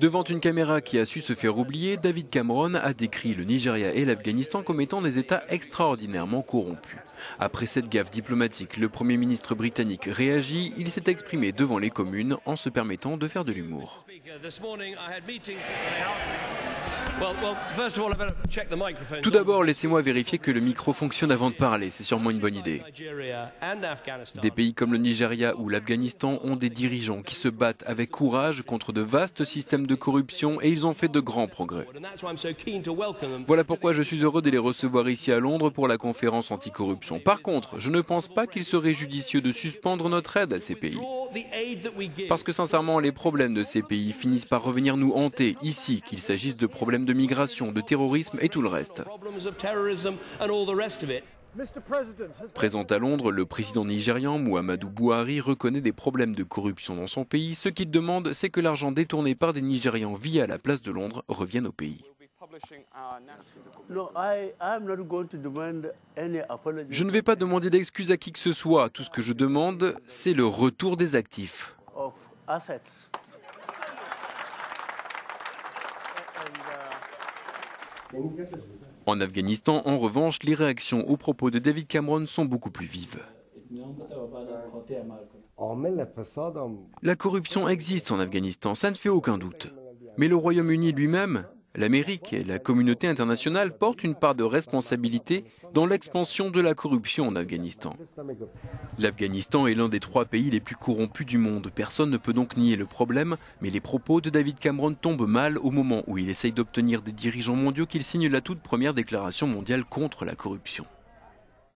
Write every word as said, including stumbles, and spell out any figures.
Devant une caméra qui a su se faire oublier, David Cameron a décrit le Nigeria et l'Afghanistan comme étant des États extraordinairement corrompus. Après cette gaffe diplomatique, le Premier ministre britannique réagit. Il s'est exprimé devant les communes en se permettant de faire de l'humour. Tout d'abord, laissez-moi vérifier que le micro fonctionne avant de parler, c'est sûrement une bonne idée. Des pays comme le Nigeria ou l'Afghanistan ont des dirigeants qui se battent avec courage contre de vastes systèmes de corruption et ils ont fait de grands progrès. Voilà pourquoi je suis heureux de les recevoir ici à Londres pour la conférence anticorruption. Par contre, je ne pense pas qu'il serait judicieux de suspendre notre aide à ces pays. Parce que sincèrement, les problèmes de ces pays finissent par revenir nous hanter ici, qu'il s'agisse de problèmes de migration, de terrorisme et tout le reste. Présent à Londres, le président nigérian Muhammadu Buhari reconnaît des problèmes de corruption dans son pays. Ce qu'il demande, c'est que l'argent détourné par des Nigérians via la place de Londres revienne au pays. Je ne vais pas demander d'excuses à qui que ce soit. Tout ce que je demande, c'est le retour des actifs. En Afghanistan, en revanche, les réactions aux propos de David Cameron sont beaucoup plus vives. La corruption existe en Afghanistan, ça ne fait aucun doute. Mais le Royaume-Uni lui-même, l'Amérique et la communauté internationale portent une part de responsabilité dans l'expansion de la corruption en Afghanistan. L'Afghanistan est l'un des trois pays les plus corrompus du monde. Personne ne peut donc nier le problème, mais les propos de David Cameron tombent mal au moment où il essaye d'obtenir des dirigeants mondiaux qu'il signe la toute première déclaration mondiale contre la corruption.